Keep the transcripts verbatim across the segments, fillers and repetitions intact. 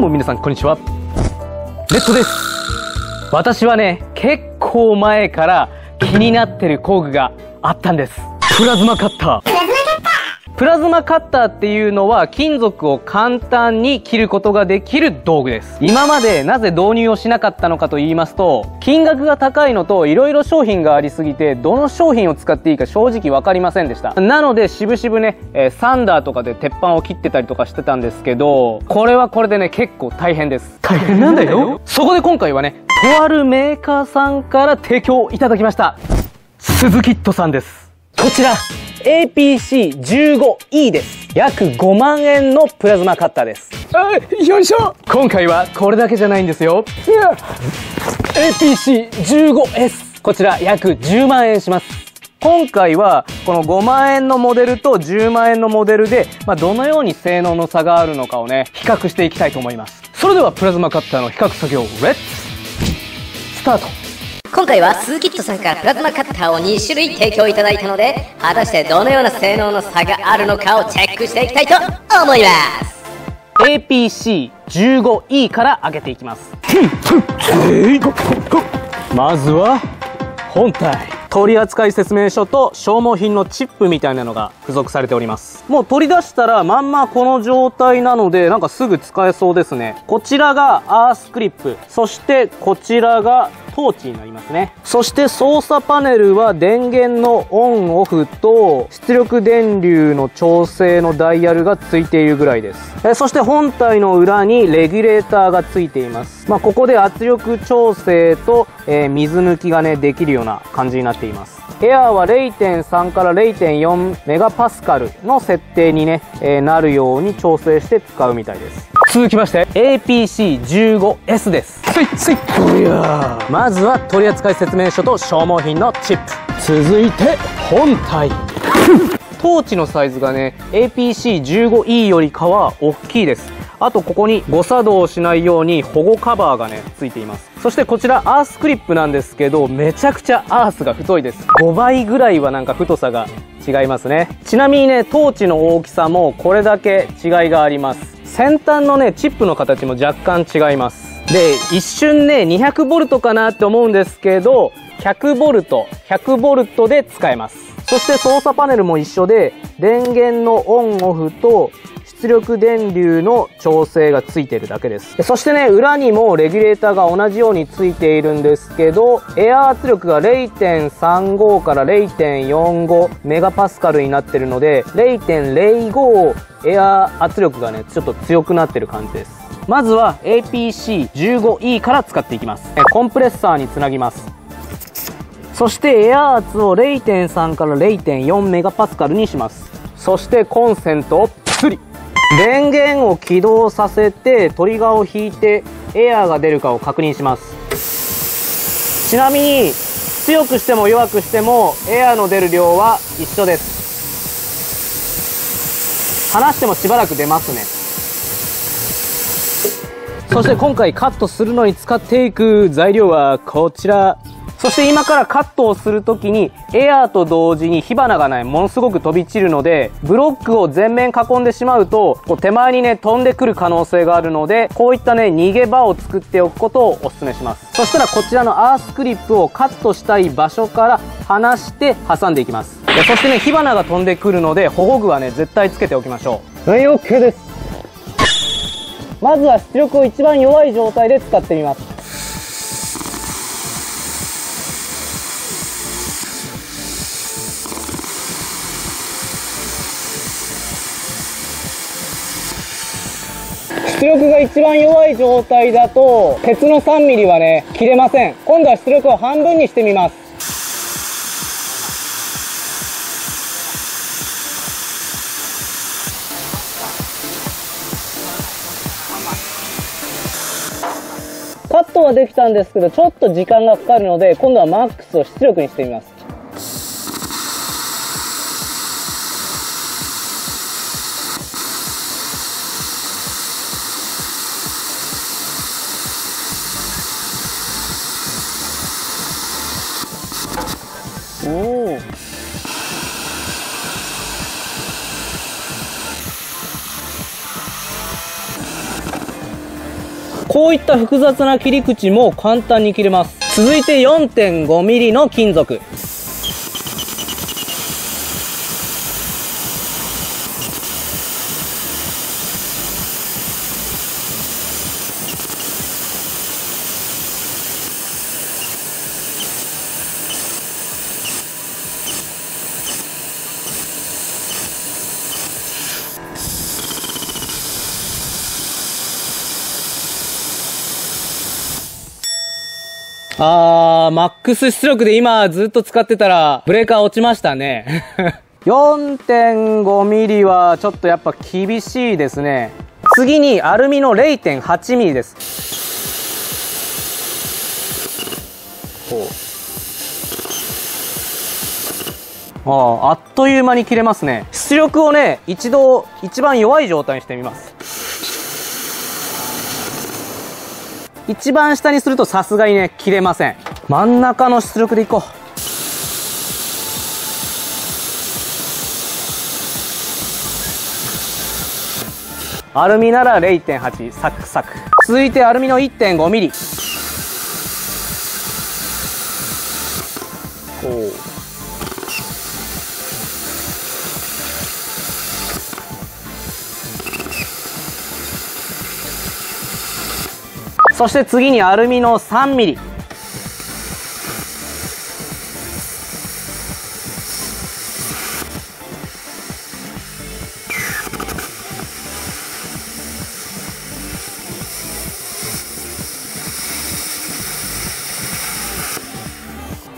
うも皆さんこんにちは。レッドです。私はね、結構前から気になってる工具があったんです。プラズマカッター。プラズマカッター。プラズマカッターっていうのは金属を簡単に切ることができる道具です。今までなぜ導入をしなかったのかと言いますと、金額が高いのと色々商品がありすぎて、どの商品を使っていいか正直わかりませんでした。なので渋々ね、えー、サンダーとかで鉄板を切ってたりとかしてたんですけど、これはこれでね、結構大変です。大変なんだよ。そこで今回はね、とあるメーカーさんから提供いただきました。スズキットさんです。こちら エーピーシー じゅうごイー です。約ごまんえんのプラズマカッターです。あ、よいしょ。今回はこれだけじゃないんですよ。 エーピーシー じゅうごエス、 こちら約じゅうまんえんします。今回はこのごまんえんのモデルとじゅうまんえんのモデルで、まあ、どのように性能の差があるのかをね、比較していきたいと思います。それではプラズマカッターの比較作業、レッツスタート。今回はスズキットさんからプラズマカッターをにしゅるい提供いただいたので、果たしてどのような性能の差があるのかをチェックしていきたいと思います。 エーピーシー じゅうごイー から上げていきます。まずは本体、取扱説明書と消耗品のチップみたいなのが付属されております。もう取り出したらまんまこの状態なので、なんかすぐ使えそうですね。こちらがアースクリップ、そしてこちらがトーチになりますね。そして操作パネルは電源のオンオフと出力電流の調整のダイヤルがついているぐらいです。えそして本体の裏にレギュレーターがついています。まあ、ここで圧力調整と、えー、水抜きがねできるような感じになっています。エアーは れいてんさん から れいてんよん メガパスカルの設定に、ねえー、なるように調整して使うみたいです。続きまして エーピーシー じゅうごエス です。スイッスイッ、おやー。まずは取扱説明書と消耗品のチップ、続いて本体。トーチのサイズがね エーピーシー じゅうごイー よりかは大きいです。あとここに誤作動しないように保護カバーがねついています。そしてこちらアースクリップなんですけど、めちゃくちゃアースが太いです。ごばいぐらいはなんか太さが違いますね。ちなみにね、トーチの大きさもこれだけ違いがあります。先端のねチップの形も若干違います。で、一瞬ね にひゃくボルト かなって思うんですけど、 ひゃくボルト ひゃくボルト で使えます。そして操作パネルも一緒で、電源のオンオフと出力電流の調整がついてるだけです。そしてね、裏にもレギュレーターが同じようについているんですけど、エアー圧力が れいてんさんご から れいてんよんご メガパスカルになってるので、 れいてんぜろご エアー圧力がねちょっと強くなってる感じです。まずは エーピーシー じゅうごイー から使っていきます。コンプレッサーにつなぎます。そしてエアー圧を れいてんさん から れいてんよん メガパスカルにします。そしてコンセントをプリッ、電源を起動させてトリガーを引いてエアーが出るかを確認します。ちなみに強くしても弱くしてもエアーの出る量は一緒です。離してもしばらく出ますね。そして今回カットするのに使っていく材料はこちら。そして今からカットをするときにエアーと同時に火花がねものすごく飛び散るので、ブロックを全面囲んでしまうとこう手前にね飛んでくる可能性があるので、こういったね逃げ場を作っておくことをお勧めします。そしたらこちらのアースクリップをカットしたい場所から離して挟んでいきます。そしてね、火花が飛んでくるので保護具はね絶対つけておきましょう。はい、 OK です。まずは出力を一番弱い状態で使ってみます。出力が一番弱い状態だと鉄のさんミリはね切れません。今度は出力を半分にしてみます。カットはできたんですけど、ちょっと時間がかかるので、今度はマックスを出力にしてみます。おー、そういった複雑な切り口も簡単に切れます。続いて よんてんごミリ の金属。あー、マックス出力で今ずっと使ってたらブレーカー落ちましたね。よんてんごミリ はちょっとやっぱ厳しいですね。次にアルミの れいてんはちミリ です。おう、あー、あっという間に切れますね。出力をね、一度一番弱い状態にしてみます。一番下にするとさすがにね切れません。真ん中の出力でいこう。アルミなら れいてんはち サクサク。続いてアルミの いってんごミリ。おお、そして次にアルミの さんミリ。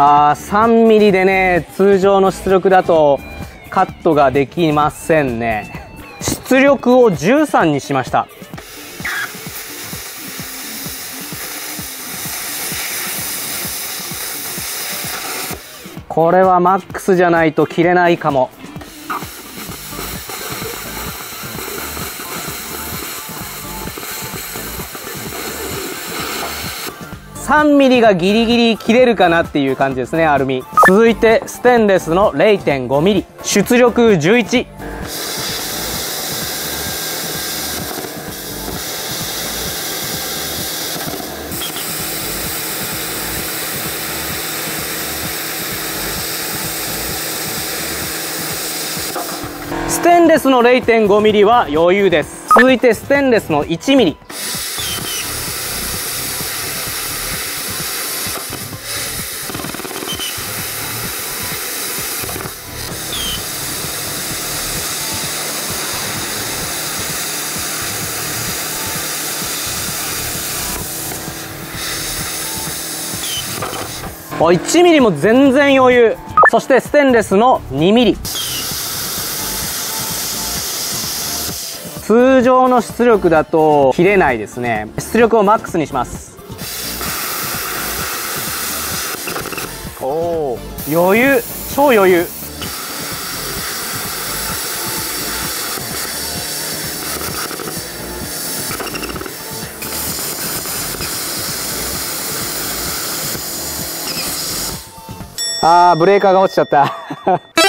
あー、さんミリ でね通常の出力だとカットができませんね。出力をじゅうさんにしました。これはマックスじゃないと切れないかも。さんミリ がギリギリ切れるかなっていう感じですね、アルミ。続いてステンレスの れいてんごミリ。出力じゅういち。ステンレスの れいてんごミリ は余裕です。続いてステンレスの いちミリ。 いちミリ も全然余裕。そしてステンレスの にミリ。通常の出力だと切れないですね。出力をマックスにします。おお、余裕、超余裕。あー、ブレーカーが落ちちゃった。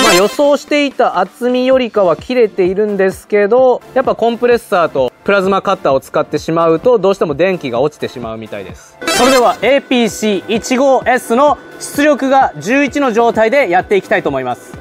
まあ予想していた厚みよりかは切れているんですけど、やっぱコンプレッサーとプラズマカッターを使ってしまうとどうしても電気が落ちてしまうみたいです。それでは エーピーシーじゅうごエス の出力がじゅういちの状態でやっていきたいと思います。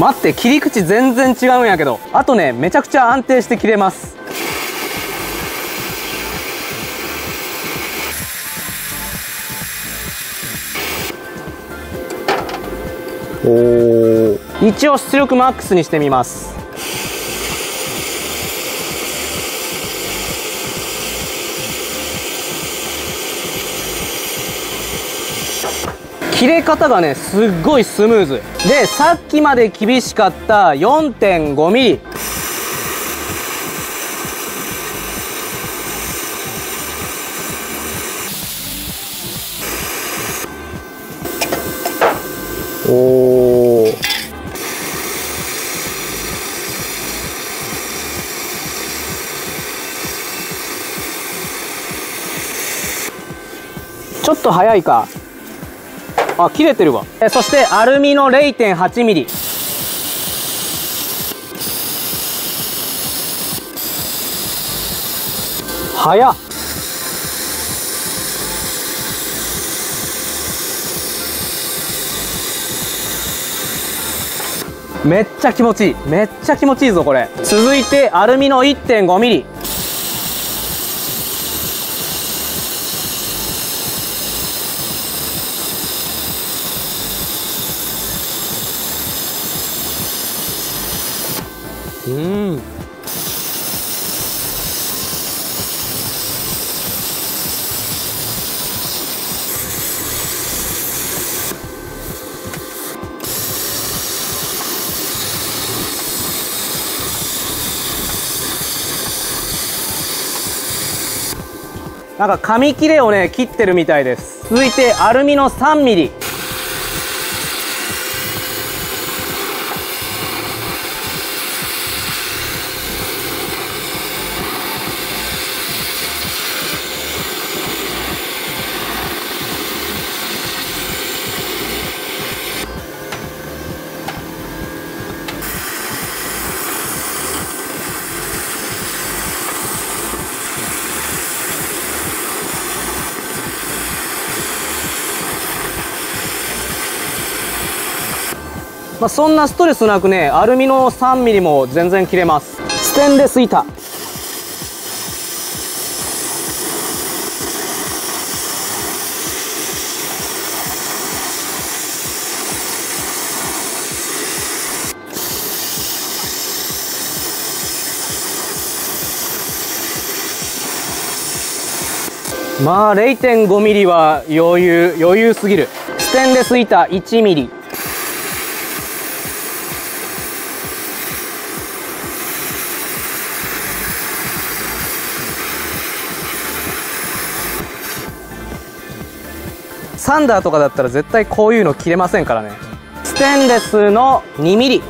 待って、切り口全然違うんやけど。あとね、めちゃくちゃ安定して切れます。おお、一応出力マックスにしてみます。切れ方がねすっごいスムーズで、さっきまで厳しかった よんてんごミリ おー、ちょっと早いか。あ、切れてるわ。えそしてアルミの れいてんはち ミリ。早っ。めっちゃ気持ちいい。めっちゃ気持ちいいぞこれ。続いてアルミの いってんご ミリ。うん。なんか紙切れをね切ってるみたいです。続いてアルミのさんミリ。まあそんなストレスなくね、アルミのさんミリも全然切れます。ステンレス板。まあ れいてんご ミリは余裕、余裕すぎる。ステンレス板いちミリ。サンダーとかだったら絶対こういうの切れませんからね。ステンレスのにミリ。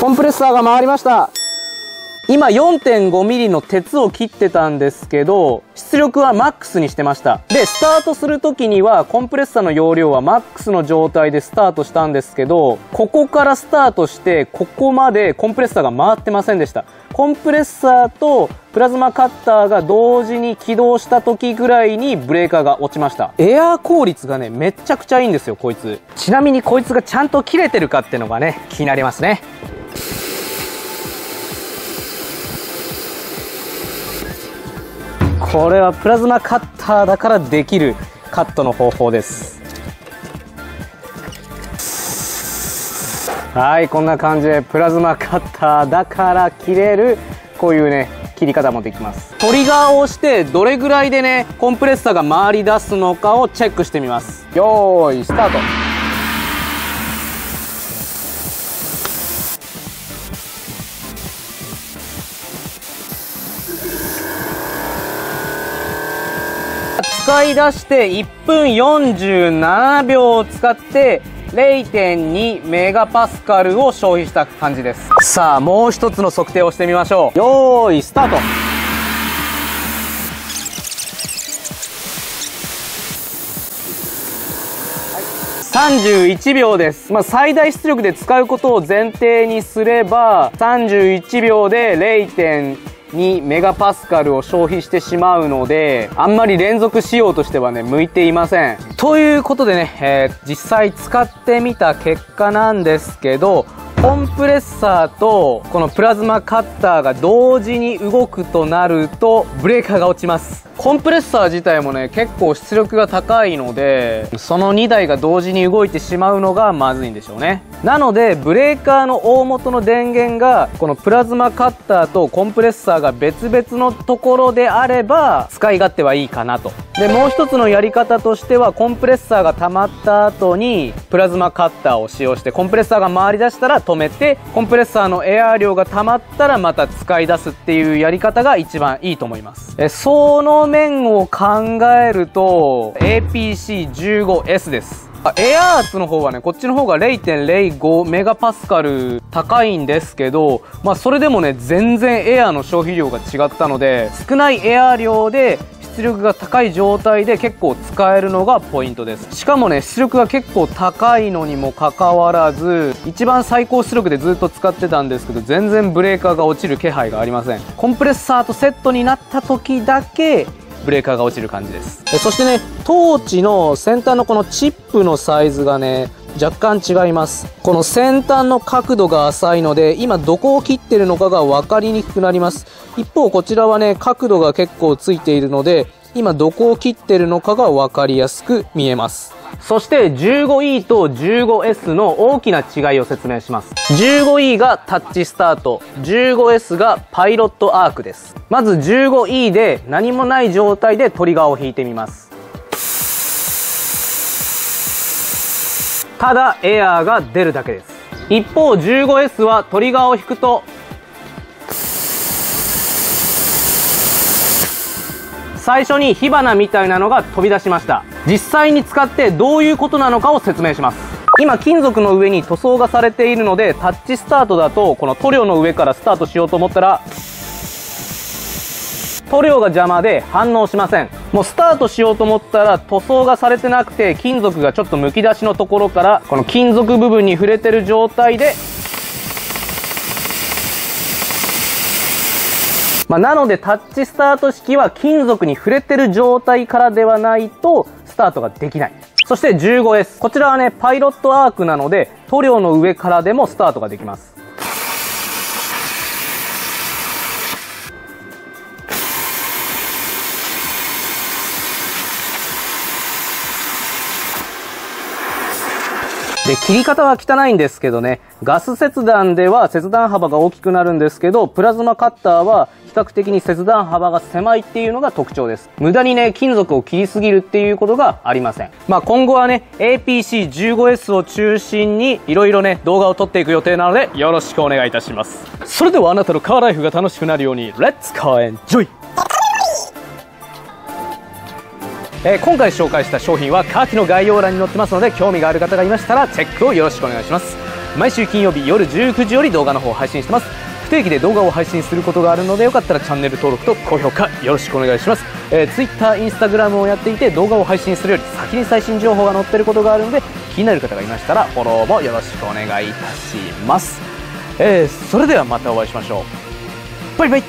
コンプレッサーが回りました。今 よんてんご ミリの鉄を切ってたんですけど、出力はマックスにしてました。で、スタートする時にはコンプレッサーの容量はマックスの状態でスタートしたんですけど、ここからスタートして、ここまでコンプレッサーが回ってませんでした。コンプレッサーとプラズマカッターが同時に起動した時ぐらいにブレーカーが落ちました。エアー効率がね、めちゃくちゃいいんですよ、こいつ。ちなみにこいつがちゃんと切れてるかってのがね、気になりますね。これはプラズマカッターだからできるカットの方法です。はい、こんな感じでプラズマカッターだから切れる、こういうね切り方もできます。トリガーを押してどれぐらいでねコンプレッサーが回り出すのかをチェックしてみます。よーいスタート。使い出していっぷんよんじゅうななびょう使って れいてんに メガパスカルを消費した感じです。さあもう一つの測定をしてみましょう。よーいスタート。さんじゅういちびょうです。まあ、最大出力で使うことを前提にすれば、さんじゅういちびょうで れいてんに メガパスカルを消費してしまうので、あんまり連続使用としてはね、向いていません。ということでね、えー、実際使ってみた結果なんですけど、コンプレッサーとこのプラズマカッターが同時に動くとなるとブレーカーが落ちます。コンプレッサー自体もね結構出力が高いのでそのにだいが同時に動いてしまうのがまずいんでしょうね。なのでブレーカーの大元の電源がこのプラズマカッターとコンプレッサーが別々のところであれば使い勝手はいいかなと。でもう一つのやり方としてはコンプレッサーが溜まった後にプラズマカッターを使用してコンプレッサーが回り出したら止めてコンプレッサーのエアー量が溜まったらまた使い出すっていうやり方が一番いいと思います。えその面を考えると エーピーシー じゅうご エス です。エアーツの方はね、こっちの方が れいてんれいご メガパスカル高いんですけど、まあそれでもね、全然エアーの消費量が違ったので、少ないエアー量で出力が高い状態で結構使えるのがポイントです。しかもね、出力が結構高いのにもかかわらず、一番最高出力でずっと使ってたんですけど、全然ブレーカーが落ちる気配がありません。コンプレッサーとセットになった時だけ、ブレーカーが落ちる感じです。そしてね、トーチの先端のこのチップのサイズがね若干違います。この先端の角度が浅いので今どこを切ってるのかが分かりにくくなります。一方こちらはね角度が結構ついているので今どこを切ってるのかが分かりやすく見えます。そして じゅうごイー と じゅうごエス の大きな違いを説明します。じゅうごイー がタッチスタート、じゅうごエス がパイロットアークです。まず じゅうごイー で何もない状態でトリガーを引いてみます。ただエアーが出るだけです。一方 じゅうごエス はトリガーを引くと最初に火花みたいなのが飛び出しました。実際に使ってどういうことなのかを説明します。今金属の上に塗装がされているのでタッチスタートだとこの塗料の上からスタートしようと思ったら塗料が邪魔で反応しません。もうスタートしようと思ったら塗装がされてなくて金属がちょっとむき出しのところからこの金属部分に触れてる状態でまあ、なのでタッチスタート式は金属に触れてる状態からではないとスタートができない。そして じゅうごエス。こちらはね、パイロットアークなので塗料の上からでもスタートができます。で、切り方は汚いんですけどね、ガス切断では切断幅が大きくなるんですけど、プラズマカッターは比較的に切断幅が狭いっていうのが特徴です。無駄にね、金属を切りすぎるっていうことがありません。まあ今後はね、エーピーシー じゅうご エス を中心にいろいろね、動画を撮っていく予定なので、よろしくお願いいたします。それではあなたのカーライフが楽しくなるように、レッツカーエンジョイ！えー、今回紹介した商品は下記の概要欄に載ってますので興味がある方がいましたらチェックをよろしくお願いします。毎週金曜日夜じゅうくじより動画の方を配信してます。不定期で動画を配信することがあるのでよかったらチャンネル登録と高評価よろしくお願いします。えー、Twitter、Instagram をやっていて動画を配信するより先に最新情報が載ってることがあるので気になる方がいましたらフォローもよろしくお願いいたします。えー、それではまたお会いしましょう。バイバイ。